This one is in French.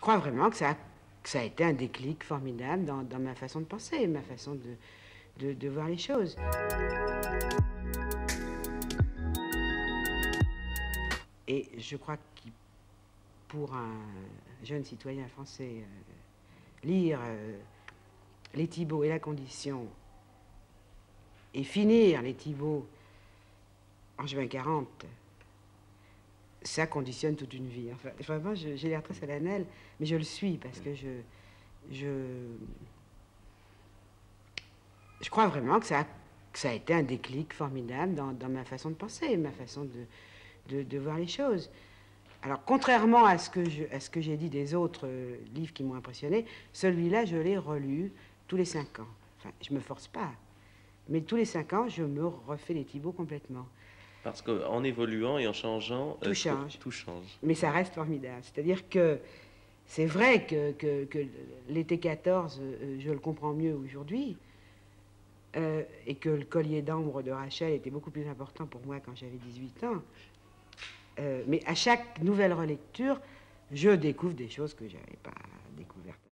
je crois vraiment que ça a été un déclic formidable dans ma façon de penser, ma façon de voir les choses. Et je crois que pour un jeune citoyen français, lire Les Thibault et La Condition et finir Les Thibault en juin 40, ça conditionne toute une vie. Enfin, vraiment, j'ai l'air très solennelle, mais je le suis parce que je crois vraiment que ça a été un déclic formidable dans ma façon de penser, ma façon de voir les choses. Alors, contrairement à ce que j'ai dit des autres livres qui m'ont impressionné, celui-là, je l'ai relu tous les 5 ans. Enfin, je ne me force pas, mais tous les 5 ans, je me refais Les Thibault complètement. Parce qu'en évoluant et en changeant, tout change. Mais ça reste formidable. C'est-à-dire que c'est vrai que l'été 14, je le comprends mieux aujourd'hui, et que le collier d'ambre de Rachel était beaucoup plus important pour moi quand j'avais 18 ans. Mais à chaque nouvelle relecture, je découvre des choses que je n'avais pas découvertes.